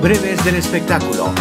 Breves del espectáculo.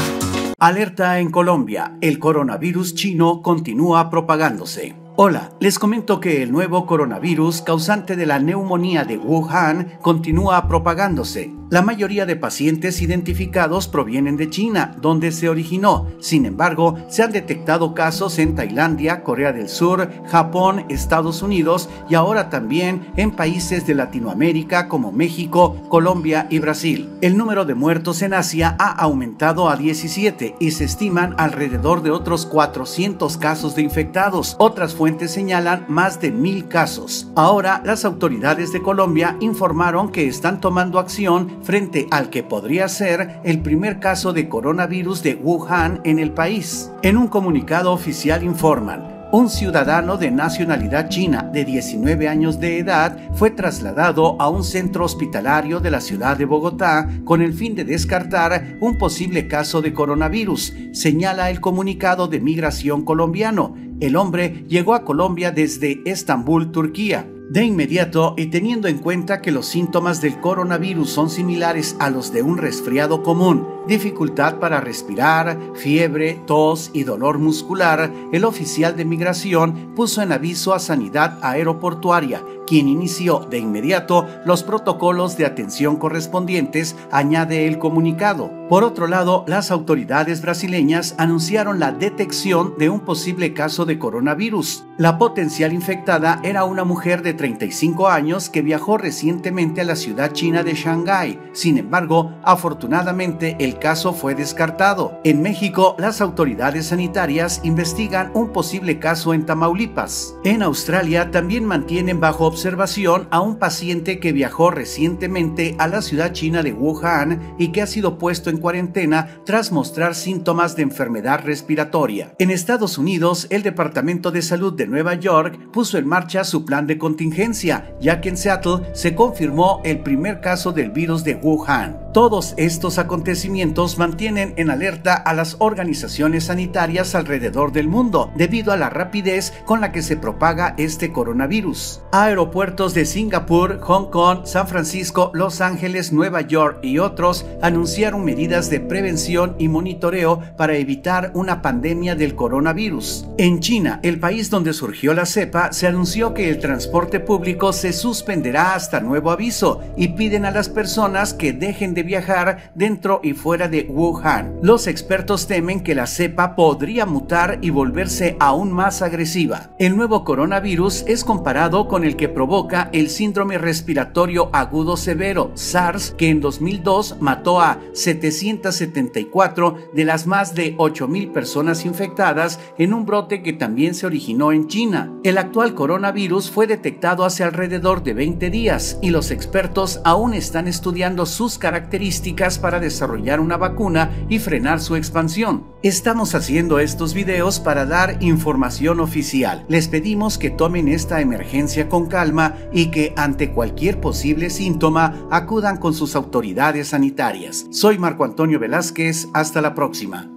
Alerta en Colombia, el coronavirus chino continúa propagándose. Hola, les comento que el nuevo coronavirus causante de la neumonía de Wuhan continúa propagándose. La mayoría de pacientes identificados provienen de China, donde se originó. Sin embargo, se han detectado casos en Tailandia, Corea del Sur, Japón, Estados Unidos y ahora también en países de Latinoamérica como México, Colombia y Brasil. El número de muertos en Asia ha aumentado a 17 y se estiman alrededor de otros 400 casos de infectados. Otras fuentes señalan más de 1000 casos. Ahora, las autoridades de Colombia informaron que están tomando acción frente al que podría ser el primer caso de coronavirus de Wuhan en el país. En un comunicado oficial informan: un ciudadano de nacionalidad china de 19 años de edad fue trasladado a un centro hospitalario de la ciudad de Bogotá con el fin de descartar un posible caso de coronavirus, señala el comunicado de Migración colombiano. El hombre llegó a Colombia desde Estambul, Turquía. De inmediato, y teniendo en cuenta que los síntomas del coronavirus son similares a los de un resfriado común, dificultad para respirar, fiebre, tos y dolor muscular, el oficial de migración puso en aviso a Sanidad Aeroportuaria, quien inició de inmediato los protocolos de atención correspondientes, añade el comunicado. Por otro lado, las autoridades brasileñas anunciaron la detección de un posible caso de coronavirus. La potencial infectada era una mujer de 35 años que viajó recientemente a la ciudad china de Shanghái. Sin embargo, afortunadamente el caso fue descartado. En México, las autoridades sanitarias investigan un posible caso en Tamaulipas. En Australia también mantienen bajo observación a un paciente que viajó recientemente a la ciudad china de Wuhan y que ha sido puesto en cuarentena tras mostrar síntomas de enfermedad respiratoria. En Estados Unidos, el Departamento de Salud de Nueva York puso en marcha su plan de contingencia, ya que en Seattle se confirmó el primer caso del virus de Wuhan. Todos estos acontecimientos mantienen en alerta a las organizaciones sanitarias alrededor del mundo, debido a la rapidez con la que se propaga este coronavirus. Aeropuertos de Singapur, Hong Kong, San Francisco, Los Ángeles, Nueva York y otros anunciaron medidas de prevención y monitoreo para evitar una pandemia del coronavirus. En China, el país donde surgió la cepa, se anunció que el transporte público se suspenderá hasta nuevo aviso y piden a las personas que dejen de viajar dentro y fuera de Wuhan. Los expertos temen que la cepa podría mutar y volverse aún más agresiva. El nuevo coronavirus es comparado con el que provoca el síndrome respiratorio agudo severo, SARS, que en 2002 mató a 774 de las más de 8000 personas infectadas en un brote que también se originó en China. El actual coronavirus fue detectado hace alrededor de 20 días y los expertos aún están estudiando sus características para desarrollar una vacuna y frenar su expansión. Estamos haciendo estos videos para dar información oficial. Les pedimos que tomen esta emergencia con calma y que ante cualquier posible síntoma acudan con sus autoridades sanitarias. Soy Marco Antonio Velázquez, hasta la próxima.